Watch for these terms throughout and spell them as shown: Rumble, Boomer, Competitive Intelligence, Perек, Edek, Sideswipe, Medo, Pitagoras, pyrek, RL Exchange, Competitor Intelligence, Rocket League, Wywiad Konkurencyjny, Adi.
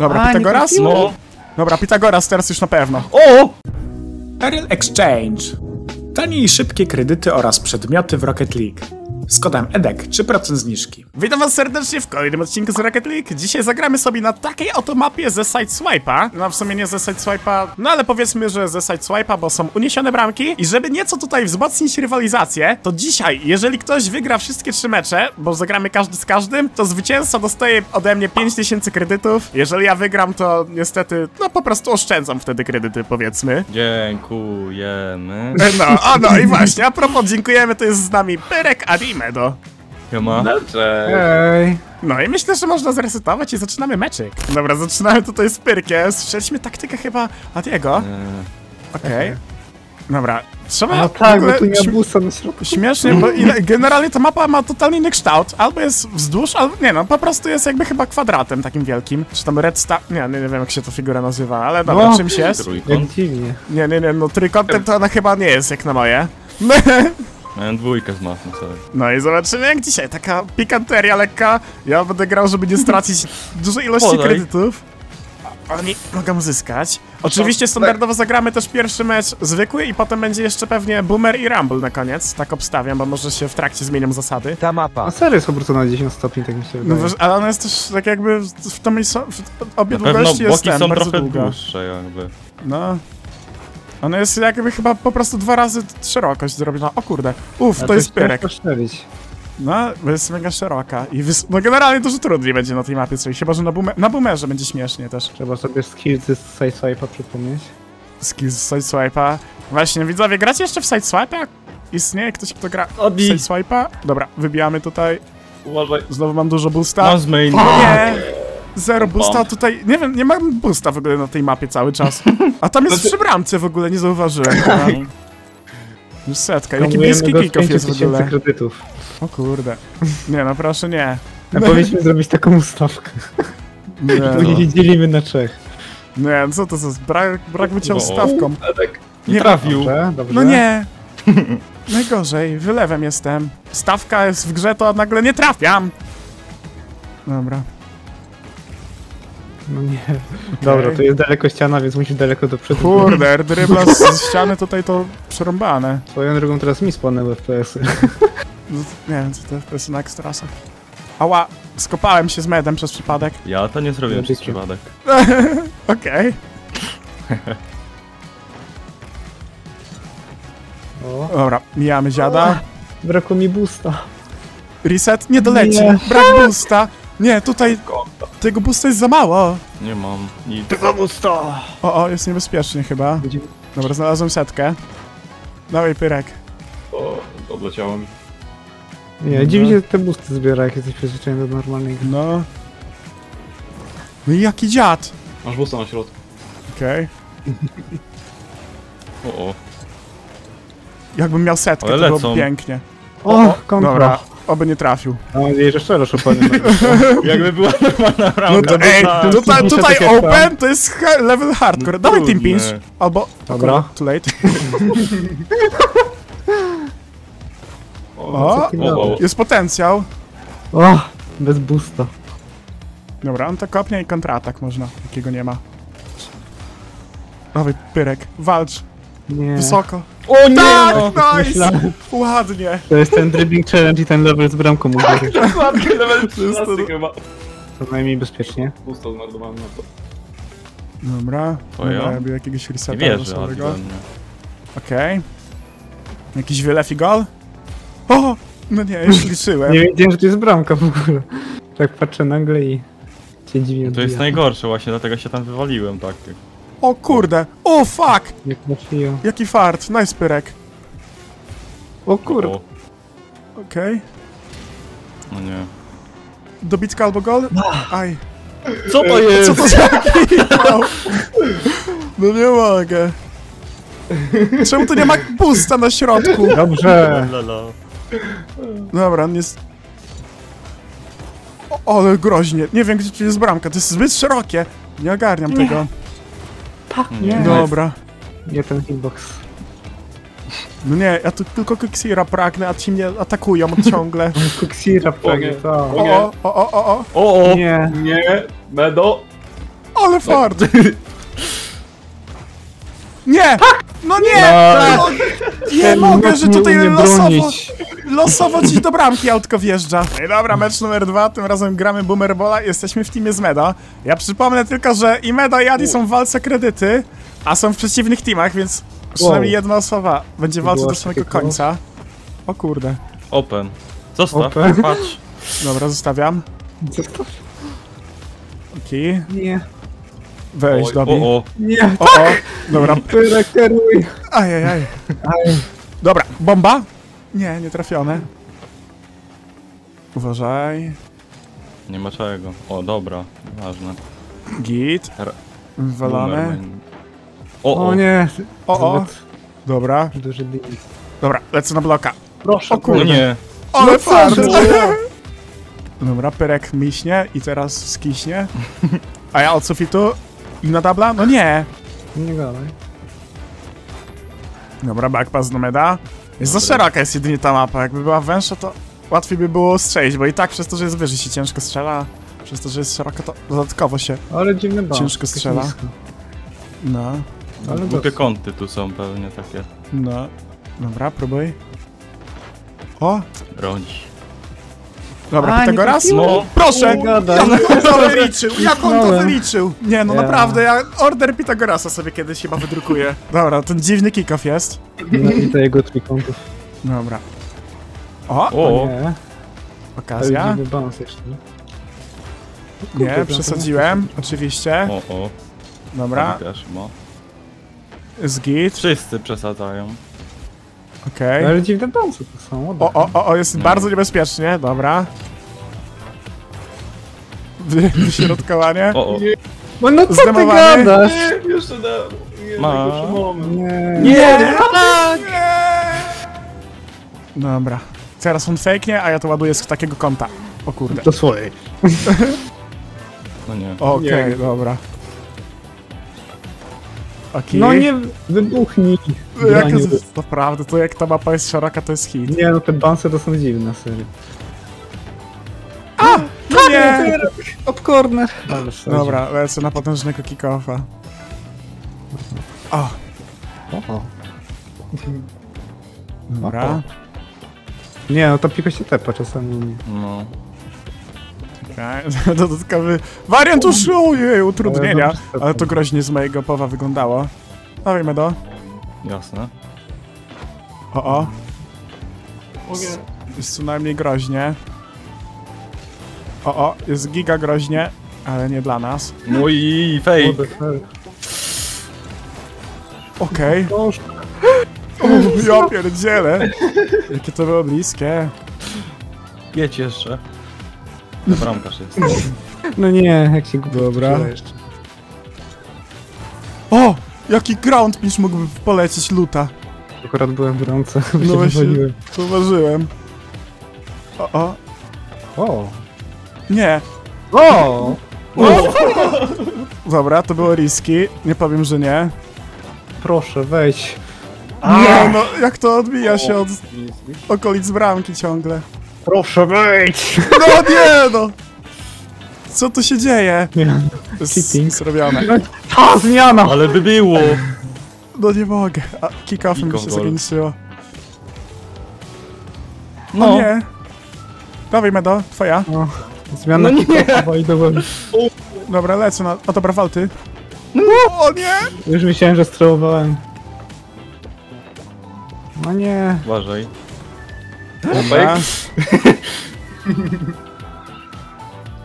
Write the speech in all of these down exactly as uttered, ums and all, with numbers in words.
Dobra, a, Pitagoras? No. Dobra, Pitagoras teraz już na pewno. O! R L Exchange. Tanie i szybkie kredyty oraz przedmioty w Rocket League. Z kodem Edek trzy procent zniżki. Witam was serdecznie w kolejnym odcinku z Rocket League. Dzisiaj zagramy sobie na takiej oto mapie ze Sideswipe'a. No w sumie nie ze Sideswipe'a, no ale powiedzmy, że ze Sideswipe'a, bo są uniesione bramki. I żeby nieco tutaj wzmocnić rywalizację, to dzisiaj, jeżeli ktoś wygra wszystkie trzy mecze, bo zagramy każdy z każdym, to zwycięzca dostaje ode mnie pięć tysięcy kredytów. Jeżeli ja wygram, to niestety, no po prostu oszczędzam wtedy kredyty, powiedzmy. Dziękujemy. No, o no i właśnie, a propos dziękujemy, to jest z nami Perek, Adi, Medo. Siema. Hej. No i myślę, że można zresetować i zaczynamy meczyk. Dobra, zaczynamy tutaj z Pyrkiem. Słyszeliśmy taktykę chyba Adiego. Okej. Okay. Dobra. Trzeba... No tak, bo tu nie busa na środku. Śmiesznie, bo generalnie ta mapa ma totalnie inny kształt. Albo jest wzdłuż, albo... Nie no, po prostu jest jakby chyba kwadratem takim wielkim. Czy tam redsta... Nie, nie, nie wiem jak się ta figura nazywa, ale dobra, no, czymś jest. Trójkąt. Nie, nie, nie, no trójkątem to ona chyba nie jest jak na moje. No. Miałem dwójkę z mafą, sorry. No i zobaczymy jak dzisiaj, taka pikanteria lekka. Ja będę grał, żeby nie stracić dużej ilości Podaj. kredytów. A oni mogą zyskać. Oczywiście standardowo zagramy też pierwszy mecz zwykły i potem będzie jeszcze pewnie Boomer i Rumble na koniec. Tak obstawiam, bo może się w trakcie zmienią zasady. Ta mapa. A serio jest obrócona na dziesięć stopni, tak mi się wydaje. No, ale ona jest też tak jakby w tej obie długości jest ten, bardzo długa. Dłuższe jakby. No. Ona jest jakby chyba po prostu dwa razy szerokość zrobiona. O kurde. Uff, to jest Perek. No, bo jest mega szeroka. I no generalnie dużo trudniej będzie na tej mapie, czyli chyba, że na, boomer na boomerze będzie śmiesznie też. Trzeba sobie skills z Sideswipe'a przypomnieć. Skills z Sideswipe'a. Właśnie, widzowie, gracie jeszcze w Sideswipe'a? Istnieje ktoś, kto gra w Sideswipe'a? Dobra, wybijamy tutaj. Uważaj. Znowu mam dużo boosta. No, nie! Zero boosta tutaj, nie wiem, nie mam boosta w ogóle na tej mapie cały czas. A tam jest przy bramce w ogóle, nie zauważyłem. Już setka, jaki bliski kick-off jest w ogóle. Kredytów. O kurde. Nie no, proszę nie. A powinniśmy zrobić taką ustawkę. Nie no. Nie dzielimy na trzech. Nie, co to za brak, brak bycia ustawką. Nie trafił. No nie. Najgorzej, wylewem jestem. Stawka jest w grze, to nagle nie trafiam. Dobra. No nie. Dobra, okay. To jest daleko ściana, więc musi daleko do przodu. Kurde, drybla z, z ściany tutaj to przerąbane. Swoją drogą teraz mi spłonęły F P S-y. Nie wiem, co te F P S-y na ekstrasa. Ała, skopałem się z Medem przez przypadek. Ja to nie zrobiłem przez przypadek. Okej. Okay. Dobra, mijamy ziada. Brakło mi boosta. Reset? Nie doleci, nie. Brak boosta. Nie, tutaj... Tego boosta jest za mało! Nie mam nic. Tego boosta! O, o, jest niebezpiecznie chyba. Dobra, znalazłem setkę. Dawaj, Pyrek. O, odleciało mi. Nie, no. Dziwi się, te boosty zbiera, jak jesteś przyzwyczajony do normalnej gry. No. No i jaki dziad! Masz boosta na środku. Okej. Okay. O, o. Jakbym miał setkę, ale to lecą. Byłoby pięknie. O, o, o dobra. Oby nie trafił. No i że szczerze, jakby była normalna ramka. No to, ej, ta, tutaj, tutaj open to jest level hardcore. No dawaj team pinch. Albo... Dobra. Too late. O, o, o, jest potencjał. O, bez boosta. Dobra, on to kopnie i kontratak można, jakiego nie ma. Dawaj, Pyrek, walcz. Nie. Wysoko. O nie! Tak, no, nice! Myślałem. Ładnie! To jest ten dribbling challenge i ten level z bramką mógł tak, dokładnie, level trzynaście chyba. To najmniej bezpiecznie. Pusto zmarnowałem na to. Dobra. Ojo. Dobra, ja biorę jakiegoś reseta. Nie wierzę, Okej. Okay. Jakiś wylew i gol? O! No nie, już liczyłem. Nie wiedziałem, że to jest bramka w ogóle. Tak patrzę nagle i... Cię dziwnie odbija. To jest najgorsze właśnie, dlatego się tam wywaliłem tak. O kurde, o fuck! Jaki fart, nice Pyrek. O kurde. Okej. No nie. Dobitka albo gol? Aj. Co to jest? Co to za kikał? No nie mogę. Czemu tu nie ma boosta na środku? Dobrze. Dobra, on jest... O, ale groźnie. Nie wiem gdzie tu jest bramka, to jest zbyt szerokie. Nie ogarniam tego. Tak, nie. Dobra. Nie ten hitbox. No nie, ja tu tylko koksira pragnę, a ci mnie atakują ciągle. Koksira pragnę, tak. O, o, o, o, o, o. O, o. Nie. Nie, Medo. Ale fart! Nie! No nie! No. Nie mogę, że tutaj losowo, losowo ci do bramki autko wjeżdża. No i dobra, mecz numer dwa, tym razem gramy Boomerbola i jesteśmy w teamie z Medo. Ja przypomnę tylko, że i Medo i Adi są w walce kredyty, a są w przeciwnych teamach, więc przynajmniej jedna osoba będzie walczyć do samego końca. O kurde. Open. Zostaw, Open. Patrz. Dobra, zostawiam. Zostaw. Okej. Okay. Nie. Weź, oj, Dobby. O, o. Nie, o, o. Dobra. Pyrek, kieruj. Ajajaj. Aj. Dobra, bomba? Nie, nie trafione. Uważaj. Nie ma czego. O, dobra, ważne. Git. Wywalamy. O, o, o nie. O, o. Dobra. Dobra, lecę na bloka. Proszę, o kurde. Nie. Ale fart. Dobra, Perek miśnie i teraz skiśnie. A ja od sufitu i na tabla? No nie! Nie gadaj. Dobra, backpass do Meda. Jest Dobry. Za szeroka jest jedynie ta mapa. Jakby była węższa, to łatwiej by było strzelić, bo i tak przez to, że jest wyżej się ciężko strzela. Przez to, że jest szeroka, to dodatkowo się Ale dziwny bal, ciężko strzela. No. Ale głupie kąty tu są pewnie takie. No. Dobra, próbuj. O! Bronisz. Dobra, A, Pitagoras? No. Proszę! Nie ja to wyliczył! Jak on to wyliczył! Nie no, yeah. naprawdę, ja order Pitagorasa sobie kiedyś chyba wydrukuję. Dobra, ten dziwny kick-off jest. No i to jego trójkątów. Dobra. O! o. Nie. Okazja. Nie, przesadziłem, oczywiście. O, o. Dobra. Z git. Wszyscy przesadzają. Okej. Ale dziwne bounce to są. O, o, o, o, jest nie. bardzo niebezpiecznie, dobra. Wyśrodkowanie. O, o. No, no co Zdemowany. Ty gadasz? Nie, jeszcze dam. Nie, nie, nie, nie, tak. nie. Dobra. Teraz on fejknie, a ja to ładuję z takiego kąta. O kurde. Do swojej. No nie. Okej, okay, dobra. Okay. No nie wybuchnij. Jak jest, to prawda, to jak ta mapa jest szeroka, to jest hit. Nie no, te bounce to są dziwne, serio. A! No nie! Top corner! Dobra, lecę na potężnego kick-offa. O! Oho. Dobra. Nie no, to piłka się tepa czasami. No. Okay. Dodatkowy wariant uszuje utrudnienia, ale to groźnie z mojego powa wyglądało. Dawaj Medo. Jasne. O o. S jest co najmniej groźnie. O o, jest giga groźnie, ale nie dla nas. No i fake. Okej. Okay. Ja pierdzielę. Jakie to było bliskie. Jedź jeszcze. No bramkarz jest. No nie, jak się gubiło. Dobra. O! Jaki ground pitch mógłby polecieć luta. Akurat byłem w rące, no właśnie, zauważyłem. O, o. O. Nie. O. o! o! Dobra, to było risky. Nie powiem, że nie. Proszę, wejdź. Nie, no, jak to odbija się od okolic bramki ciągle. Proszę wejdź! No nie no! Co tu się dzieje? Nie. Zrobione. Ta zmiana! Ale wybiło! No nie mogę. A kick-offem mi się zakończyło. No o nie! Dawaj Medo, twoja. No. Zmiana no kick-offa i do góry. Dobra, lecę na... A dobra, walty. No. O nie! Już myślałem, że strolowałem. No nie. Uważaj. Dobra.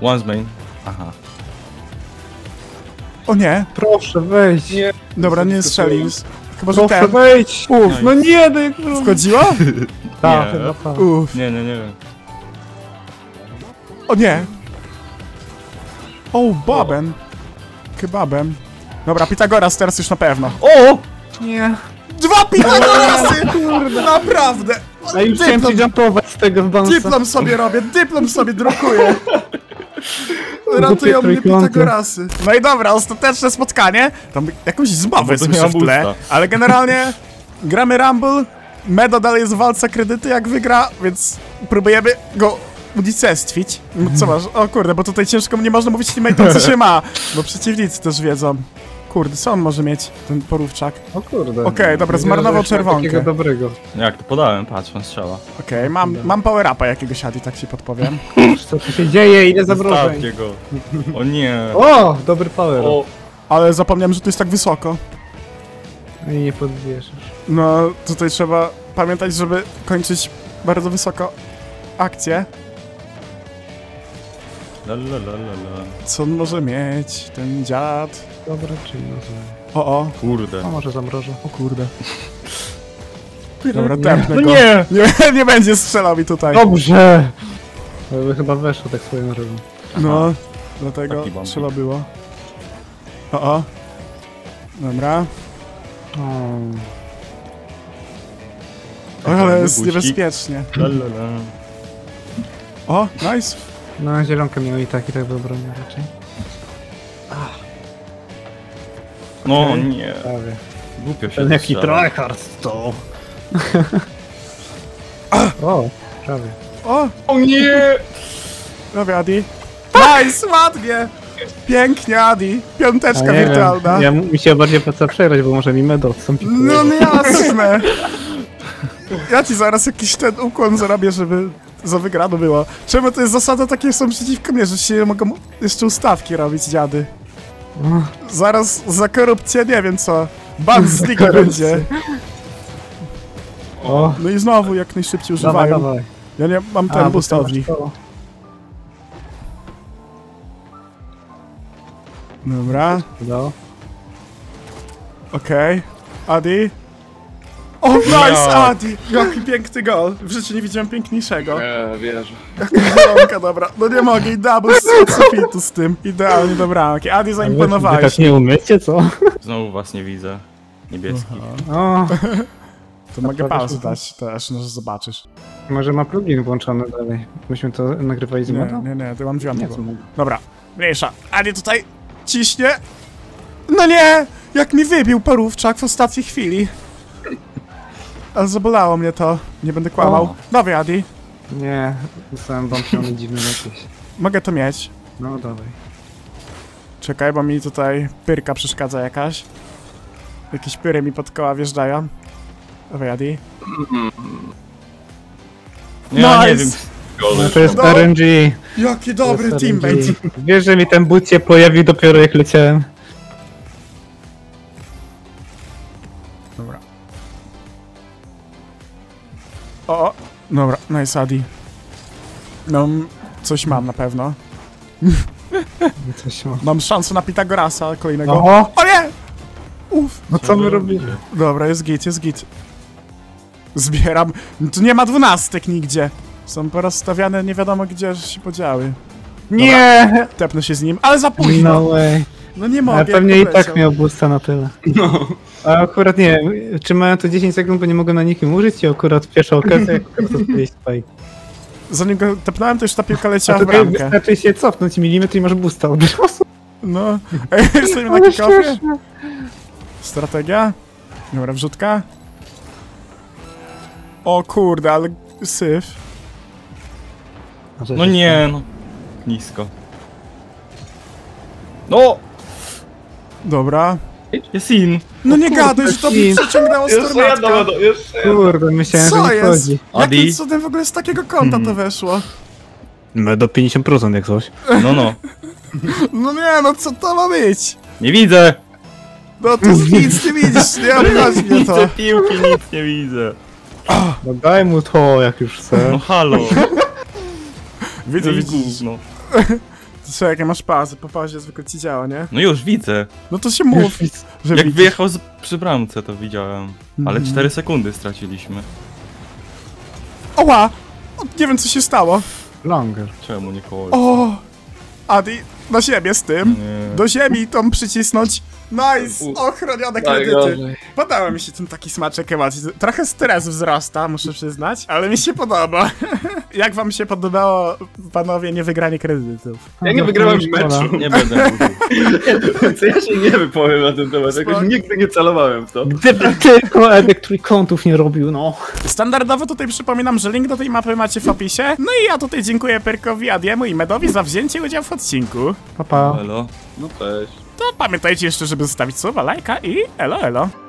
One z main. Aha. O nie! Proszę wejść! Nie. Dobra, nie strzelił. Chyba, że Proszę ten. wejść! Uff, no nie! No. Wchodziła? Tak, chyba tak. Uff. Nie, nie, nie wiem. O nie! O, babem! Kebabem. Dobra, Pitagoras teraz już na pewno. O! Nie. Dwa Pitagorasy! Kurde. Naprawdę! A już chciałem ci jumpować z tego w bounce. Dyplom sobie robię, dyplom sobie drukuję. Ratują mnie Pitagorasy. No i dobra, ostateczne spotkanie. Tam jakąś zbawę słyszę w tle. Ale generalnie gramy Rumble. Medo dalej jest w walce kredyty jak wygra, więc próbujemy go unicestwić. No co masz? O kurde, bo tutaj ciężko nie można mówić teammate'om, co się ma. Bo przeciwnicy też wiedzą. Kurde, co on może mieć, ten porówczak? O kurde. Okej, okay, dobra, zmarnował czerwonkę. Dobrego. Jak to podałem, patrz, on strzała. Okej, okay, mam, mam power-upa jakiegoś Adi, tak ci podpowiem. Co tu się dzieje, ile zabrożeń. Go. O nie. O, dobry power-up. Ale zapomniałem, że tu jest tak wysoko. I nie podbierzesz. No, tutaj trzeba pamiętać, żeby kończyć bardzo wysoko akcję. La, la, la, la, la. Co on może mieć, ten dziad? Dobra, czyli no O, o. Kurde. A może zamrożę. O kurde. Dobra, tępnę go. No nie. nie! Nie będzie strzelał mi tutaj. Dobrze! By chyba weszło tak swoją drogą. No, aha, dlatego trzeba było. O, o. Dobra. O, ale jest niebezpiecznie. La, la, la. O, nice. No, zielonkę miał i tak, i tak wybronił raczej. Ach. No okay. Nie. Prawie. Głupio się. Ten jaki tryhard to. O, prawie. O, o nie! Prawie Adi. Nice, ładnie! Pięknie Adi. Piąteczka wirtualna. Ja mi się bardziej poca przegrać, bo może mi Medo odstąpi. No nie jasne. Ja ci zaraz jakiś ten ukłon zrobię, żeby za wygrano było. Czemu to jest zasada takie są przeciwko mnie, że się mogą jeszcze ustawki robić dziady? Zaraz za korupcję nie wiem co. Ban z ligi będzie. O. No i znowu jak najszybciej używają. Dawaj, dawaj. Ja nie mam ten boosta od nich. Dobra. No. Okej. Okay. Adi. O, oh, nice no. Adi! Jaki piękny gol. W życiu nie widziałem piękniejszego. Nie, wierzę. Jaka dobra. No nie mogę, i double z sufitu z tym. Idealnie dobra. Adi zaimponowałeś. Wy tak nie umiecie, co? Znowu was nie widzę. Niebieski. O. To mogę pauzę dać też, no zobaczysz. Może ma plugin włączony dalej. Myśmy to nagrywali z Medo? Nie, nie, to mam dźwięk. Dobra, mniejsza. Adi tutaj ciśnie. No nie! Jak mi wybił parówczak w ostatniej chwili. Ale zabolało mnie to, nie będę kłamał. O. Dawaj Adi. Nie, dostałem wątpiony dziwny jakieś. Mogę to mieć. No dawaj. Czekaj, bo mi tutaj pyrka przeszkadza jakaś. Jakieś pyry mi pod koła wjeżdżają. Dawaj Adi. Ja nice. Nie wiem. No to jest R N G. Jaki dobry teammate. Wiesz, że mi ten but się pojawił dopiero jak leciałem. O, o, dobra, nice Adi. No, coś mam na pewno. Coś mam. Mam szansę na Pitagorasa kolejnego. Oho. O nie! Uff. No co my robimy? Dobra, jest git, jest git. Zbieram. Tu nie ma dwunastek nigdzie. Są porozstawiane nie wiadomo gdzie się podziały. Dobra, nie! Tepnę się z nim, ale za późno. No way. No nie mogę. A pewnie i tak miał boosta na tyle. No. A akurat nie, czy mają to dziesięć sekund, bo nie mogę na nikim użyć i akurat pierwsza okazja, jak akurat odpalić spike. Zanim go tapnąłem, to już ta piłka leciała w bramkę. Wystarczy się cofnąć milimetr i masz boosta od razu. No, ej, jesteśmy na kick-offie. Strategia. Dobra, wrzutka. O kurde, ale syf. No nie, no. Nisko. No! Dobra. Jest in. No nie gadaj, że to mi przeciągnęło stornatka. Kurde, myślałem, co że nie wchodzi. Jakim cudem w ogóle z takiego konta to weszło? No do pięćdziesiąt procent jak coś. No no. No nie, no co to ma być? Nie widzę. No tu nic nie widzisz, nie obchodzi mnie to. Nie widzę piłki, nic nie widzę. No daj mu to, jak już chcę. No halo. Widzę, widzę. Co, jakie masz pazy? Po pazie zwykle ci działa, nie? No już widzę. No to się mów. Że jak widzisz. Wyjechał z, przy bramce, to widziałem. Ale mm. cztery sekundy straciliśmy. Oła! O, nie wiem, co się stało. Langer. Czemu nie koło? O! Adi, na siebie z tym. Nie. Do ziemi tą przycisnąć. Nice! Ochronione kredyty. Podoba mi się ten taki smaczek. Trochę stres wzrasta, muszę przyznać, ale mi się podoba. Jak wam się podobało, panowie, niewygranie kredytów? Ja nie wygrałem meczu. Nie będę mówił. Ja się nie wypowiem na ten temat, jakoś nigdy nie celowałem w to. Gdyby tylko Edek trójkątów nie robił, no. Standardowo tutaj przypominam, że link do tej mapy macie w opisie. No i ja tutaj dziękuję Perkowi, Adiemu i Medowi za wzięcie udziału w odcinku. Pa, pa. Elo. No cześć. To pamiętajcie jeszcze, żeby zostawić słowa, lajka i elo, elo.